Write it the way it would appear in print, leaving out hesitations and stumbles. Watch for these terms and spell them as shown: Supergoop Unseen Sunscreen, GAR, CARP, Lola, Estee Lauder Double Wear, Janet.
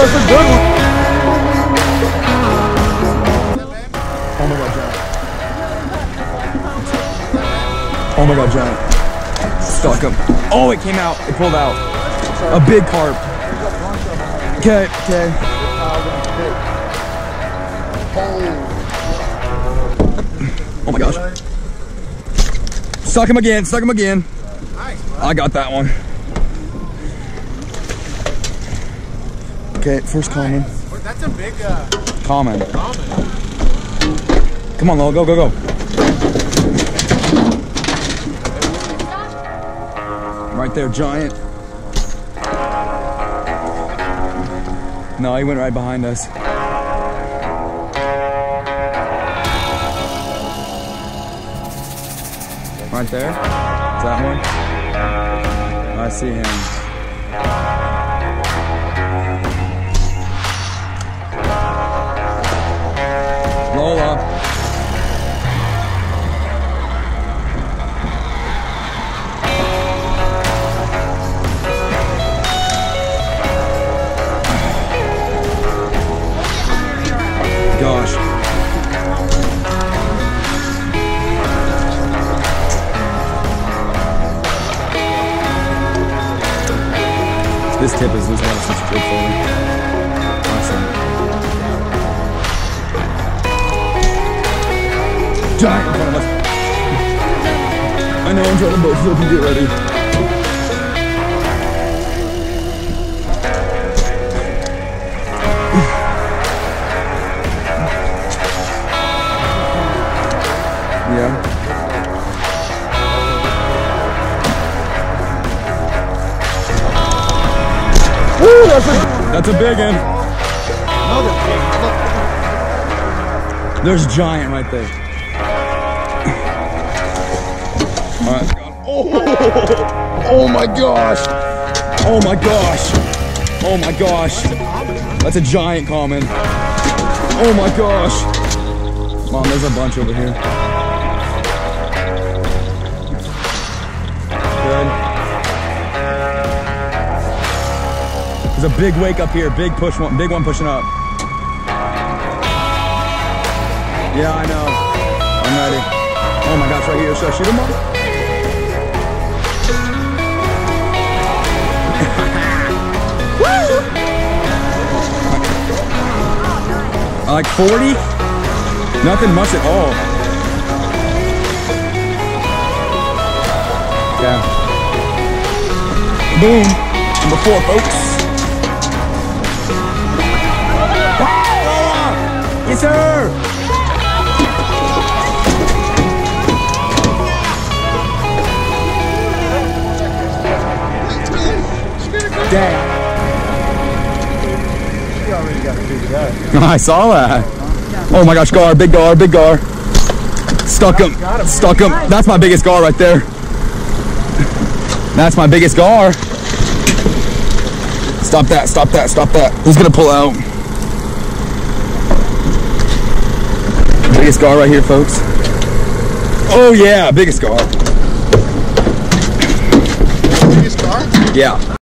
that's a good one. Oh my god, Janet. Oh my god, Janet. Stuck him. Oh, it came out. It pulled out. A big carp. Okay, okay. Oh my gosh. Stuck him again, stuck him again. I got that one. Okay, first common. That's a big common. Come on, Lola, go, go, go. Right there, giant. No, he went right behind us. Right there? Is that one? I see him. Lola. Gosh. This tip is losing out such a good feeling. Giant in front of us. I know I'm trying to boat flip and get ready. Yeah. Woo, that's a big one. Another big one. There's a giant right there. Alright. Oh my gosh! Oh my gosh! Oh my gosh! That's a giant common. Oh my gosh! Mom, there's a bunch over here. Good. There's a big wake up here. Big push one. Big one pushing up. Yeah, I know. I'm ready. Oh my gosh, right here. Should I shoot him, Mom? Like 40? Nothing much at all. Yeah. Boom. Number 4, folks. Wow! Yes, sir! Damn. I saw that. Oh my gosh, gar, big gar, big gar. Stuck him, stuck him. That's my biggest gar right there. That's my biggest gar. Stop that, stop that, stop that. He's gonna pull out. Biggest gar right here, folks. Oh yeah, biggest gar. Biggest gar? Yeah.